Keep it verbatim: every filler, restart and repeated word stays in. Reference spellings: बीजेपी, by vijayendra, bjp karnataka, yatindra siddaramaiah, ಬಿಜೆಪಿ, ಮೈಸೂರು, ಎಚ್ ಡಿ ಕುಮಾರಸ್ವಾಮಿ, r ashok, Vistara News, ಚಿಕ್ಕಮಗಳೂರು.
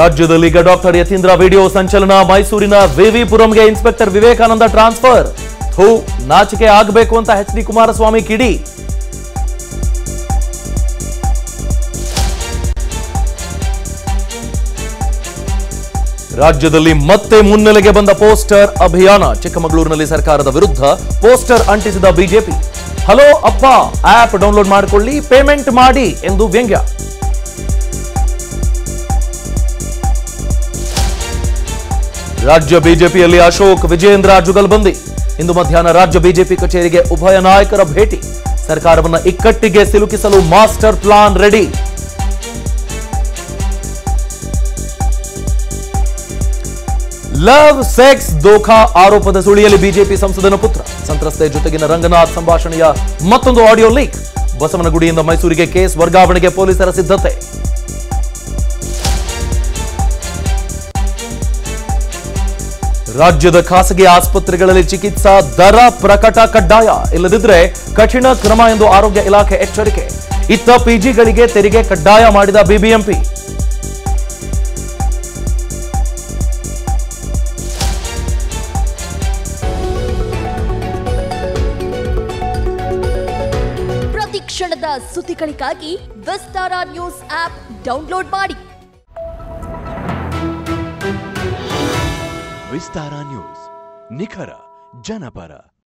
ರಾಜ್ಯದಲ್ಲಿ ಗಡಾಫ್ತಡಿ ಯತೀಂದ್ರ ವಿಡಿಯೋ ಸಂಚಲನ ಮೈಸೂರಿನ ವಿವಿಪುರಂಗೆ ಇನ್ಸ್ಪೆಕ್ಟರ್ ವಿವೇಕಾನಂದ ಟ್ರಾನ್ಸ್ಫರ್ ಹೂ ನಾಚಿಕೆ ಆಗಬೇಕು ಅಂತ ಎಚ್ ಡಿ ಕುಮಾರಸ್ವಾಮಿ ಕಿಡಿ ರಾಜ್ಯದಲ್ಲಿ ಮತ್ತೆ ಮುನ್ನೆಲೆಗೆ ಬಂದ ಪೋಸ್ಟರ್ ಅಭಿಯಾನ ಚಿಕ್ಕಮಗಳೂರಿನಲ್ಲಿ ಸರ್ಕಾರದ ವಿರುದ್ಧ ಪೋಸ್ಟರ್ ಅಂಟಿಸಿದ ಬಿಜೆಪಿ hello Appa app download ಮಾಡಿಕೊಳ್ಳಿ ಪೇಮೆಂಟ್ ಮಾಡಿ ಎಂದು ವ್ಯಂಗ್ಯ राज्य बीजेपी अशोक विजयेंद्र जुगलबंदी इंदु मध्याह्न राज्य बीजेपी कचेरी उभय नायकर भेटी सरकार इक्कट्टिगे सिलुकिसलु master plan ready love sex दोखा आरोपद सुळियली बीजेपी संसदन पुत्र संत्रस्ते जोतेगिन रंगनाथ संभाषणेय मत्तोंदु आडियो लीक बसवनगुडियिंद मैसूरिगे केस वर्गावणेगे पोलीसर सिद्धते राज्यद खासगी आस्पत्रेगळल्लि चिकित्सा दर प्रकट कड्डाय इल्लदिद्रे कठिण क्रम एंदु आरोग्य इलाखे एच्चरिके इत्त पीजिगळिगे तेरिगे कड्डाय माडिद बीबीएंपी प्रति क्षणद सुद्दिगळिगागि विस्तारा न्यूज़ आप् डाउनलोड माडि विस्तारा न्यूज़ निखर जनपर।